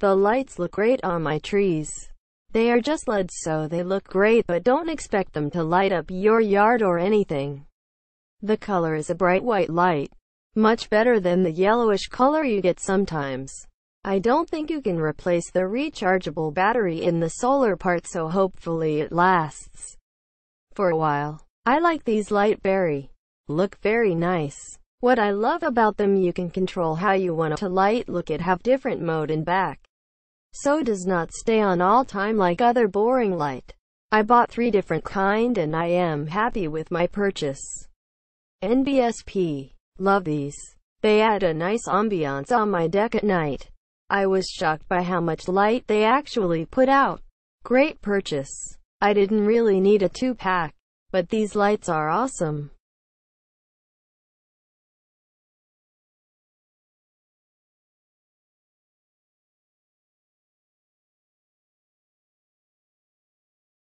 The lights look great on my trees. They are just LEDs, so they look great, but don't expect them to light up your yard or anything. The color is a bright white light, much better than the yellowish color you get sometimes. I don't think you can replace the rechargeable battery in the solar part, so hopefully it lasts for a while. I like these light berry. Look very nice. What I love about them, you can control how you want to light. Look at have different mode and back, so does not stay on all time like other boring light. I bought 3 different kind and I am happy with my purchase. NBSP. Love these. They add a nice ambiance on my deck at night. I was shocked by how much light they actually put out. Great purchase. I didn't really need a 2-pack, but these lights are awesome.